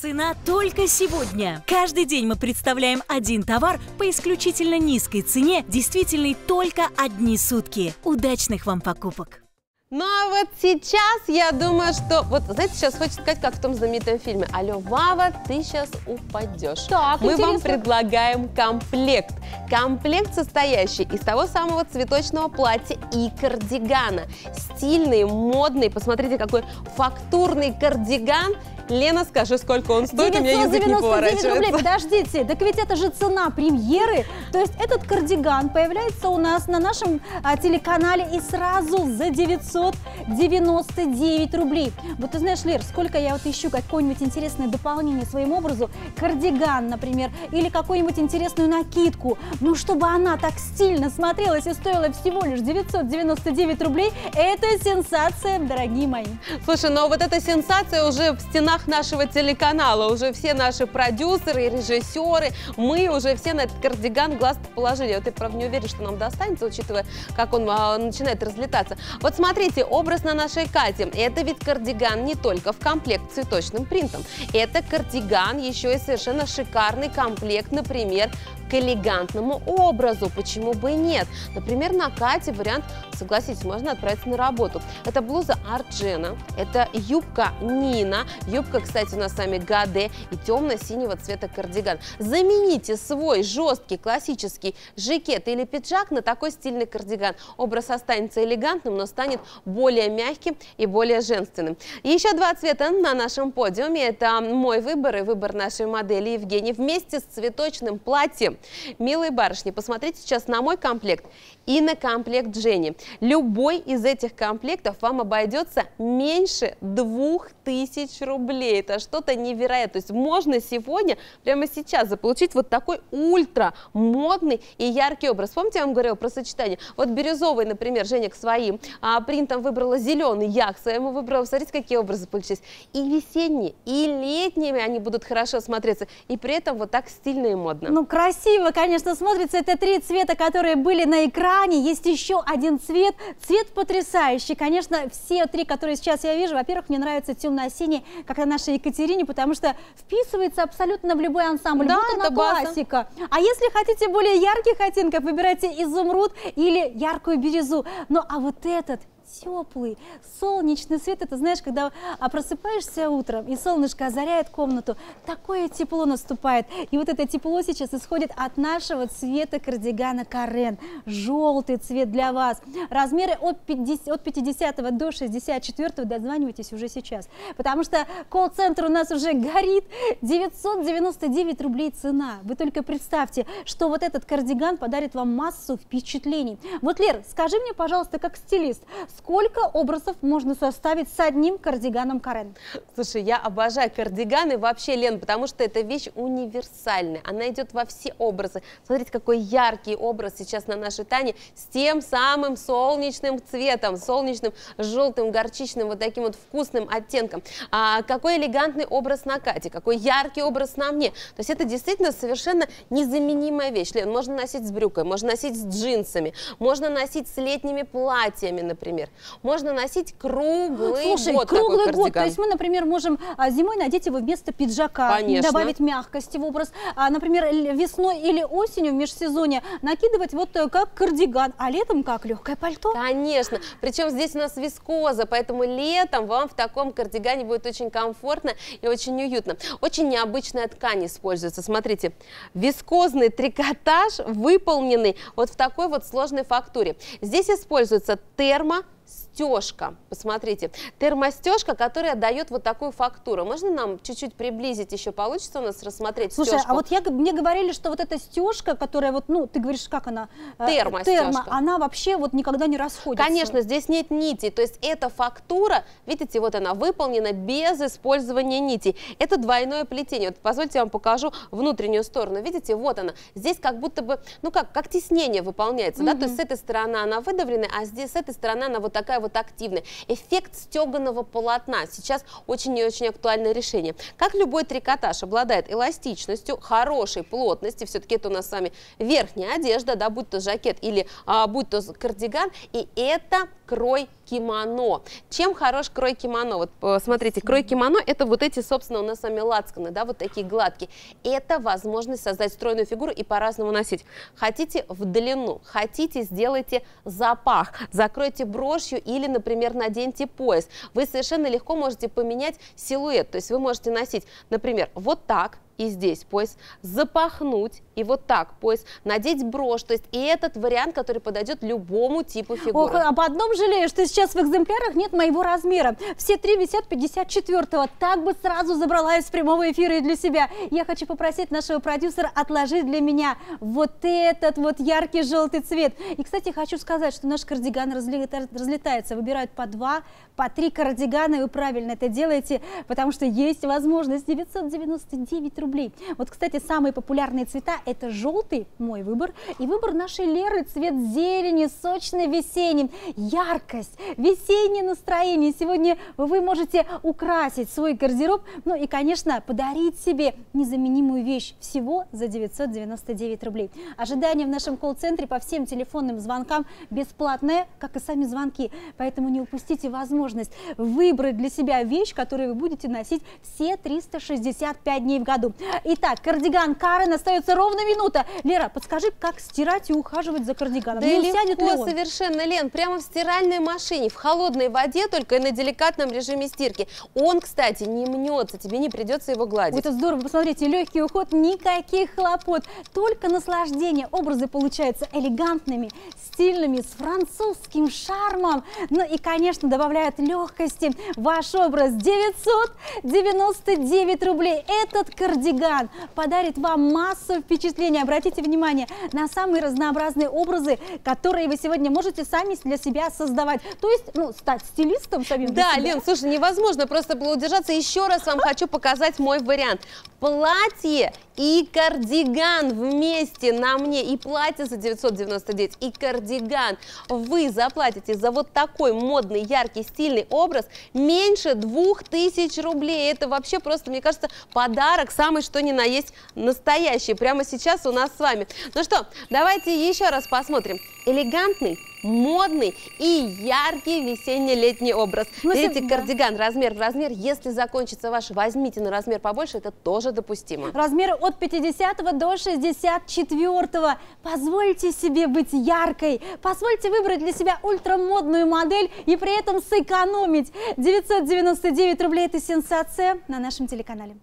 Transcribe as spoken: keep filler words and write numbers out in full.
Цена только сегодня. Каждый день мы представляем один товар по исключительно низкой цене, действительной только одни сутки. Удачных вам покупок! Ну а вот сейчас я думаю, что... Вот, знаете, сейчас хочется сказать, как в том знаменитом фильме. Алло, Вава, ты сейчас упадешь. Так, мы интересно. Вам предлагаем комплект. Комплект, состоящий из того самого цветочного платья и кардигана. Стильный, модный. Посмотрите, какой фактурный кардиган. Лена, скажи, сколько он стоит, у меня язык не поворачивается. девятьсот девяносто девять рублей, подождите, так ведь это же цена премьеры. То есть этот кардиган появляется у нас на нашем а, телеканале и сразу за девятьсот девяносто девять рублей. Вот ты знаешь, Лер, сколько я вот ищу какое-нибудь интересное дополнение своему образу, кардиган, например, или какую-нибудь интересную накидку, ну, чтобы она так стильно смотрелась и стоила всего лишь девятьсот девяносто девять рублей, это сенсация, дорогие мои. Слушай, но вот эта сенсация уже в стенах нашего телеканала. Уже все наши продюсеры, режиссеры, мы уже все на этот кардиган глаз положили. Вот я, правда, не уверена, что нам достанется, учитывая, как он а, начинает разлетаться. Вот смотрите, образ на нашей Кате. Это ведь кардиган не только в комплект с цветочным принтом. Это кардиган еще и совершенно шикарный комплект, например, к элегантному образу. Почему бы и нет? Например, на Кате вариант, согласитесь, можно отправиться на работу. Это блуза Арджена, это юбка Нина, юбка, кстати, у нас с вами Гаде и темно-синего цвета кардиган. Замените свой жесткий классический жакет или пиджак на такой стильный кардиган. Образ останется элегантным, но станет более мягким и более женственным. И еще два цвета на нашем подиуме. Это мой выбор и выбор нашей модели Евгении вместе с цветочным платьем. Милые барышни, посмотрите сейчас на мой комплект и на комплект Жени. Любой из этих комплектов вам обойдется меньше двух тысяч рублей. Это что-то невероятное. То есть можно сегодня, прямо сейчас заполучить вот такой ультра модный и яркий образ. Помните, я вам говорила про сочетание? Вот бирюзовый, например, Женя к своим а, принтам выбрала зеленый, я к своему выбрала. Смотрите, какие образы получились. И весенние, и летними они будут хорошо смотреться. И при этом вот так стильно и модно. Ну, красиво. Красиво, конечно, смотрится. Это три цвета, которые были на экране. Есть еще один цвет. Цвет потрясающий. Конечно, все три, которые сейчас я вижу. Во-первых, мне нравится темно-синий, как и нашей Екатерине, потому что вписывается абсолютно в любой ансамбль. Да, вот она классика. База. А если хотите более ярких оттенков, выбирайте изумруд или яркую бирюзу. Ну, а вот этот теплый, солнечный свет. Это, знаешь, когда просыпаешься утром, и солнышко озаряет комнату, такое тепло наступает. И вот это тепло сейчас исходит от нашего цвета кардигана Карен. Желтый цвет для вас. Размеры от пятидесяти, от пятидесяти до шестидесяти четырёх. Дозванивайтесь уже сейчас. Потому что колл-центр у нас уже горит. девятьсот девяносто девять рублей цена. Вы только представьте, что вот этот кардиган подарит вам массу впечатлений. Вот, Лер, скажи мне, пожалуйста, как стилист, сколько образов можно составить с одним кардиганом Карен? Слушай, я обожаю кардиганы вообще, Лен, потому что эта вещь универсальная. Она идет во все образы. Смотрите, какой яркий образ сейчас на нашей Тане с тем самым солнечным цветом, солнечным, желтым, горчичным, вот таким вот вкусным оттенком. А какой элегантный образ на Кате, какой яркий образ на мне. То есть это действительно совершенно незаменимая вещь, Лен. Можно носить с брюкой, можно носить с джинсами, можно носить с летними платьями, например. Можно носить круглый Слушай, год круглый такой год. То есть мы, например, можем зимой надеть его вместо пиджака, Конечно. добавить мягкости в образ. Например, весной или осенью в межсезонье накидывать вот как кардиган, а летом как легкое пальто. Конечно. Причем здесь у нас вискоза, поэтому летом вам в таком кардигане будет очень комфортно и очень уютно. Очень необычная ткань используется. Смотрите, вискозный трикотаж, выполненный вот в такой вот сложной фактуре. Здесь используется термо стежка. Посмотрите, термостежка, которая дает вот такую фактуру. Можно нам чуть-чуть приблизить еще? Получится у нас рассмотреть Слушай, стежку? А вот я, мне говорили, что вот эта стежка, которая вот, ну, ты говоришь, как она? Термостежка. Термо, она вообще вот никогда не расходится. Конечно, здесь нет нитей. То есть эта фактура, видите, вот она выполнена без использования нитей. Это двойное плетение. Вот позвольте я вам покажу внутреннюю сторону. Видите, вот она. Здесь как будто бы, ну как, как тиснение выполняется, угу. да? То есть с этой стороны она выдавлена, а здесь с этой стороны она вот такая вот активная. Эффект стеганого полотна сейчас очень и очень актуальное решение. Как любой трикотаж обладает эластичностью, хорошей плотностью, все-таки это у нас с вами верхняя одежда, да, будь то жакет или а, будь то кардиган, и это крой кимоно. Чем хорош крой кимоно? Вот смотрите, крой кимоно — это вот эти, собственно, у нас с вами лацканы, да, вот такие гладкие. Это возможность создать стройную фигуру и по-разному носить. Хотите в длину, хотите сделайте запах, закройте брошью или, например, наденьте пояс. Вы совершенно легко можете поменять силуэт, то есть вы можете носить, например, вот так, и здесь пояс, запахнуть, и вот так пояс, надеть брошь, то есть и этот вариант, который подойдет любому типу фигуры. Ох, об одном жалею, что сейчас в экземплярах нет моего размера. Все три висят пятьдесят четвёртого, так бы сразу забрала из прямого эфира и для себя. Я хочу попросить нашего продюсера отложить для меня вот этот вот яркий желтый цвет. И, кстати, хочу сказать, что наш кардиган разлетается, выбирают по два, по три кардигана, и вы правильно это делаете, потому что есть возможность. Девятьсот девяносто девять рублей. Вот, кстати, самые популярные цвета — это желтый, мой выбор, и выбор нашей Леры — цвет зелени, сочный весенний, яркость, весеннее настроение. Сегодня вы можете украсить свой гардероб, ну и, конечно, подарить себе незаменимую вещь всего за девятьсот девяносто девять рублей. Ожидание в нашем колл-центре по всем телефонным звонкам бесплатное, как и сами звонки, поэтому не упустите возможность выбрать для себя вещь, которую вы будете носить все триста шестьдесят пять дней в году. Итак, кардиган Карен, остается ровно минута. Лера, подскажи, как стирать и ухаживать за кардиганом? Да не усядет ли он? Совершенно, Лен, прямо в стиральной машине, в холодной воде, только и на деликатном режиме стирки. Он, кстати, не мнется, тебе не придется его гладить. Это здорово, посмотрите, легкий уход, никаких хлопот, только наслаждение. Образы получаются элегантными, стильными, с французским шармом. Ну и, конечно, добавляют легкости ваш образ. девятьсот девяносто девять рублей. Этот кардиган подарит вам массу впечатлений. Обратите внимание на самые разнообразные образы, которые вы сегодня можете сами для себя создавать. То есть, ну, стать стилистом самим. Да, Лен, слушай, невозможно просто было удержаться. Еще раз вам хочу показать мой вариант. Платье и кардиган вместе на мне. И платье за девятьсот девяносто девять, и кардиган. Вы заплатите за вот такой модный, яркий, стильный образ меньше двух тысяч рублей. Это вообще просто, мне кажется, подарок самый что ни на есть настоящий прямо сейчас у нас с вами. Ну что, давайте еще раз посмотрим. Элегантный, модный и яркий весенне-летний образ. Ну, видите, да. Кардиган размер в размер. Если закончится ваш, возьмите на размер побольше, это тоже допустимо. Размеры от пятидесятого до шестидесяти четвёртого. Позвольте себе быть яркой, позвольте выбрать для себя ультрамодную модель и при этом сэкономить. девятьсот девяносто девять рублей – это сенсация на нашем телеканале.